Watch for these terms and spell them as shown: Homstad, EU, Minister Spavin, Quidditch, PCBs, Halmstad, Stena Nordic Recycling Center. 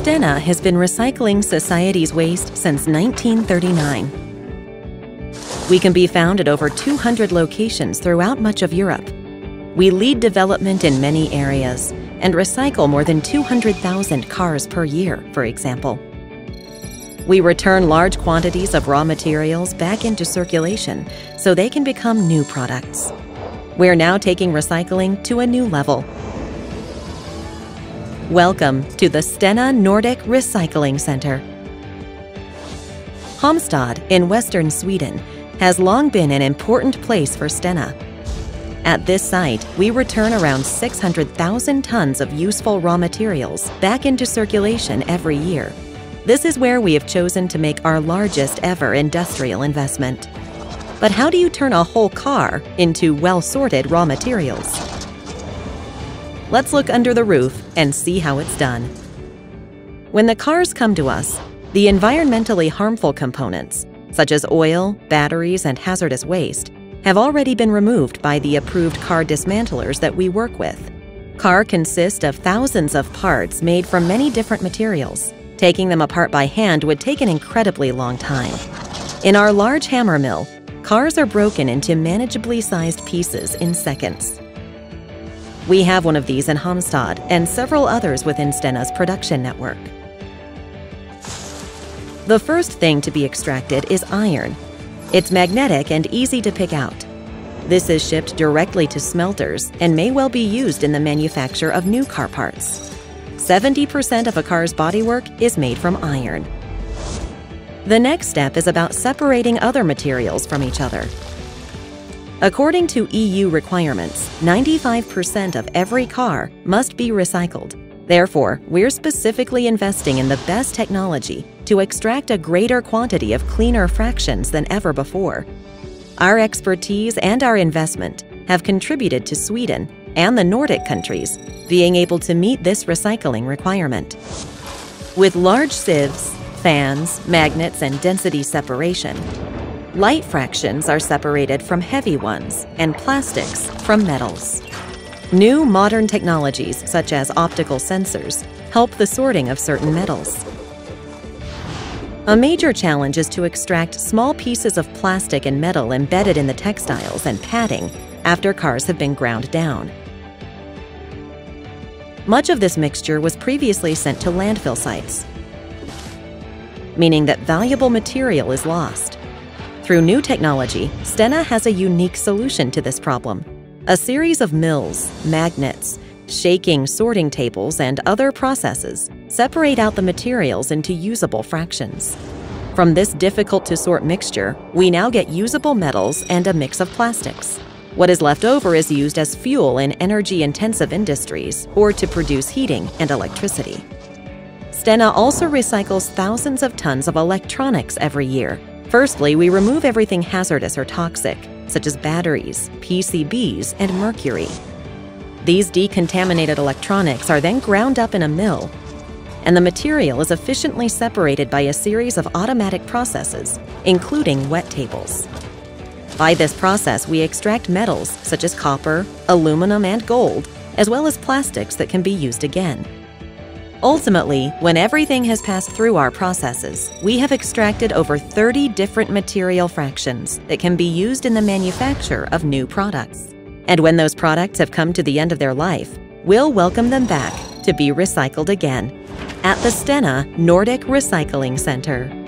Stena has been recycling society's waste since 1939. We can be found at over 200 locations throughout much of Europe. We lead development in many areas and recycle more than 200,000 cars per year, for example. We return large quantities of raw materials back into circulation so they can become new products. We're now taking recycling to a new level. Welcome to the Stena Nordic Recycling Center. Homstad in western Sweden has long been an important place for Stena. At this site, we return around 600,000 tons of useful raw materials back into circulation every year. This is where we have chosen to make our largest ever industrial investment. But how do you turn a whole car into well-sorted raw materials? Let's look under the roof and see how it's done. When the cars come to us, the environmentally harmful components, such as oil, batteries, and hazardous waste, have already been removed by the approved car dismantlers that we work with. Car consists of thousands of parts made from many different materials. Taking them apart by hand would take an incredibly long time. In our large hammer mill, cars are broken into manageably sized pieces in seconds. We have one of these in Halmstad and several others within Stena's production network. The first thing to be extracted is iron. It's magnetic and easy to pick out. This is shipped directly to smelters and may well be used in the manufacture of new car parts. 70% of a car's bodywork is made from iron. The next step is about separating other materials from each other. According to EU requirements, 95% of every car must be recycled. Therefore, we're specifically investing in the best technology to extract a greater quantity of cleaner fractions than ever before. Our expertise and our investment have contributed to Sweden and the Nordic countries being able to meet this recycling requirement. With large sieves, fans, magnets, and density separation, light fractions are separated from heavy ones and plastics from metals. New modern technologies such as optical sensors help the sorting of certain metals. A major challenge is to extract small pieces of plastic and metal embedded in the textiles and padding after cars have been ground down. Much of this mixture was previously sent to landfill sites, meaning that valuable material is lost. Through new technology, Stena has a unique solution to this problem. A series of mills, magnets, shaking sorting tables, and other processes separate out the materials into usable fractions. From this difficult-to-sort mixture, we now get usable metals and a mix of plastics. What is left over is used as fuel in energy-intensive industries or to produce heating and electricity. Stena also recycles thousands of tons of electronics every year. Firstly, we remove everything hazardous or toxic, such as batteries, PCBs, and mercury. These decontaminated electronics are then ground up in a mill, and the material is efficiently separated by a series of automatic processes, including wet tables. By this process, we extract metals such as copper, aluminum, and gold, as well as plastics that can be used again. Ultimately, when everything has passed through our processes, we have extracted over 30 different material fractions that can be used in the manufacture of new products. And when those products have come to the end of their life, we'll welcome them back to be recycled again at the Stena Nordic Recycling Center.